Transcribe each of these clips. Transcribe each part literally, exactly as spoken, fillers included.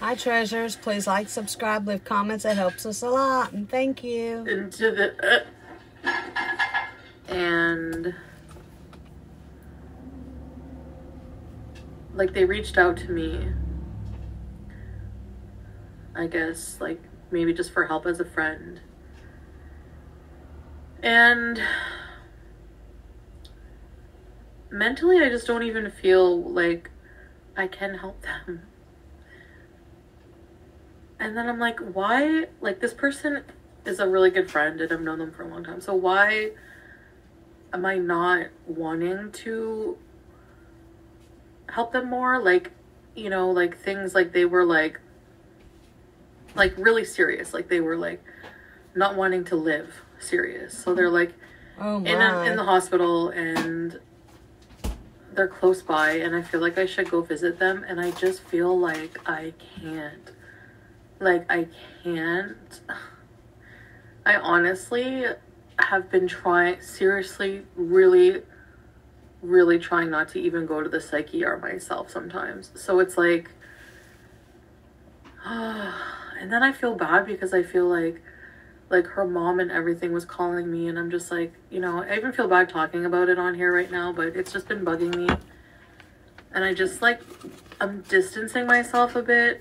Hi, treasures. Please like, subscribe, leave comments. It helps us a lot. And thank you. And to the... Uh, and... Like, they reached out to me, I guess, like, maybe just for help as a friend. And... mentally, I just don't even feel like I can help them. And then I'm like, why? Like, this person is a really good friend and I've known them for a long time. So why am I not wanting to help them more? Like, you know, like things like they were like, like really serious. Like they were like not wanting to live serious. So they're like oh my. in, a, in the hospital and... they're close by and I feel like I should go visit them, and I just feel like I can't. Like I can't. I honestly have been trying, seriously, really, really trying not to even go to the psych E R myself sometimes. So it's like, uh, and then I feel bad because I feel like, like her mom and everything was calling me, and I'm just like, you know, I even feel bad talking about it on here right now, but it's just been bugging me. And I just like, I'm distancing myself a bit.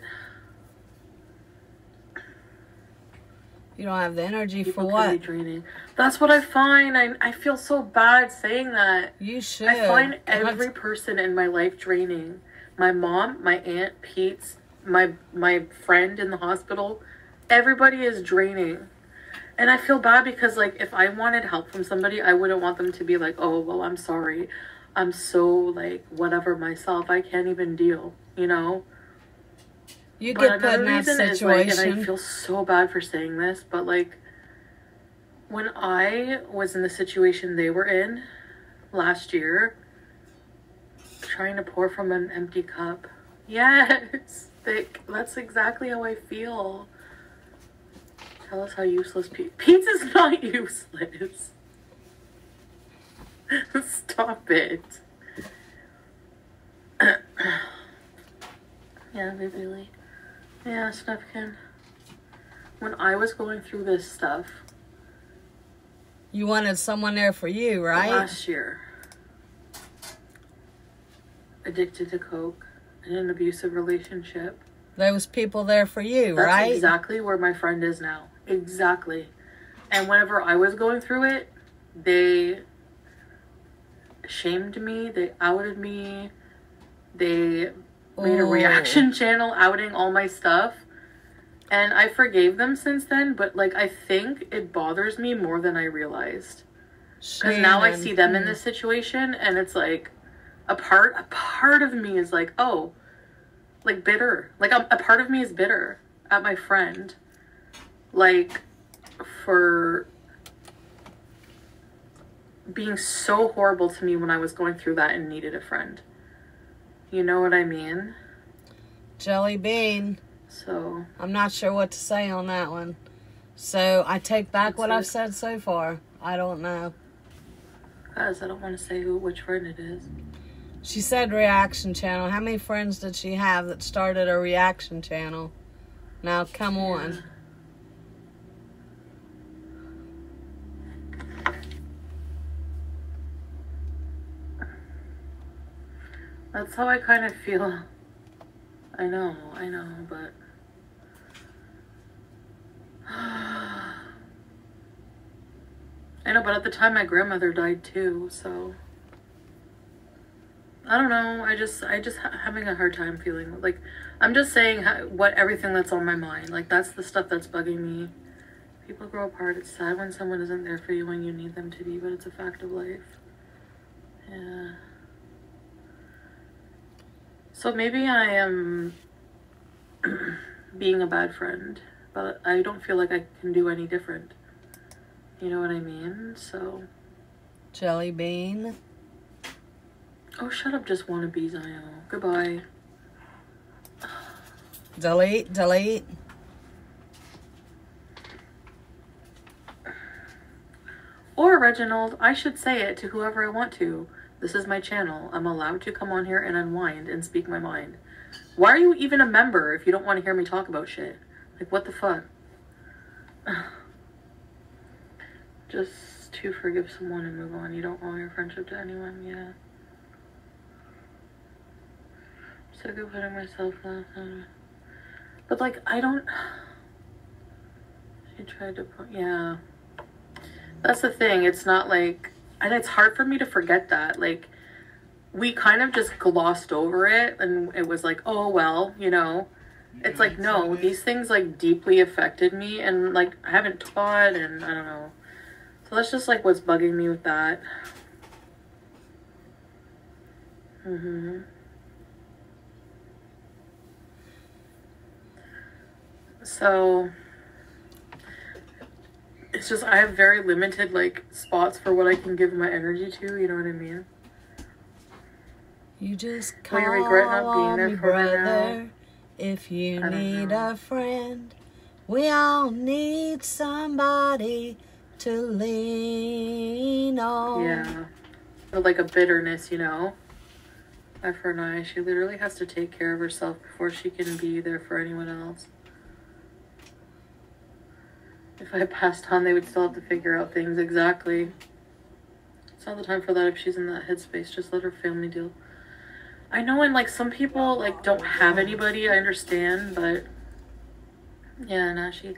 You don't have the energy People for what? Draining. That's what I find. I, I feel so bad saying that. You should. I find every person in my life draining. My mom, my aunt, Pete's, my, my friend in the hospital. Everybody is draining. And I feel bad because, like, if I wanted help from somebody, I wouldn't want them to be like, oh, well, I'm sorry. I'm so, like, whatever myself. I can't even deal, you know? You get put in that situation. Is, like, and I feel so bad for saying this, but, like, when I was in the situation they were in last year, trying to pour from an empty cup. Yes! Like, that's exactly how I feel. Tell us how useless Pete. Pete's is not useless. Stop it. Yeah, baby Lee. Yeah, Snufkin. When I was going through this stuff. You wanted someone there for you, right? Last year. Addicted to coke. In an abusive relationship. There was people there for you, That's right? That's exactly where my friend is now. Exactly. And whenever I was going through it, they shamed me, they outed me, they made a reaction channel outing all my stuff, and I forgave them since then, but like I think it bothers me more than I realized, because now I see them in this situation, and it's like a part a part of me is like, oh, like bitter, like a, a part of me is bitter at my friend, like, for being so horrible to me when I was going through that and needed a friend. You know what I mean? Jelly bean. So. I'm not sure what to say on that one. So I take back what I've said so far. I don't know. Guys, I don't want to say who, which friend it is. She said reaction channel. How many friends did she have that started a reaction channel? Now, come yeah. on. That's how I kind of feel. I know, I know, but... I know, but at the time, my grandmother died too, so... I don't know. I just, I just ha having a hard time feeling like, I'm just saying how, what everything that's on my mind. Like, that's the stuff that's bugging me. People grow apart. It's sad when someone isn't there for you when you need them to be, but it's a fact of life. Yeah. So maybe I am being a bad friend, but I don't feel like I can do any different. You know what I mean? So. Jelly bean. Oh, shut up, just wannabes, I know. Goodbye. Delete, delete. Or, Reginald, I should say it to whoever I want to. This is my channel. I'm allowed to come on here and unwind and speak my mind. Why are you even a member if you don't want to hear me talk about shit? Like, what the fuck? Just to forgive someone and move on. You don't owe your friendship to anyone. Yeah. I'm so good putting myself last. But, like, I don't... She tried to... Yeah. That's the thing. It's not like... And it's hard for me to forget that. Like, we kind of just glossed over it. And it was like, oh, well, you know. It's like, no, these things, like, deeply affected me. And, like, I haven't taught. And I don't know. So that's just, like, what's bugging me with that. Mm-hmm. So it's just I have very limited like spots for what I can give my energy to, you know what I mean? You just call I regret not being there me for brother now. If you need know. a friend. We all need somebody to lean on. Yeah. But like a bitterness, you know. For Naya, she literally has to take care of herself before she can be there for anyone else. If I passed on, they would still have to figure out things. Exactly. It's not the time for that if she's in that headspace. Just let her family deal. I know, and, like, some people, like, don't have anybody. I understand, but... Yeah, now she...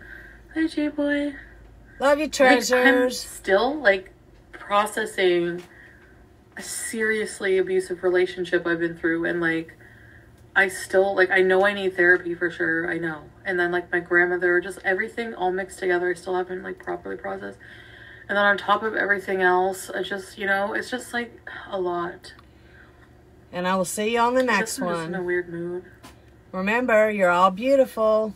Hi, J-Boy. Love you, treasures. Like, I'm still, like, processing a seriously abusive relationship I've been through. And, like, I still... Like, I know I need therapy for sure. I know. And then, like, my grandmother, just everything all mixed together. I still haven't, like, properly processed. And then on top of everything else, I just, you know, it's just, like, a lot. And I will see you on the next one. I'm just in a weird mood. Remember, you're all beautiful.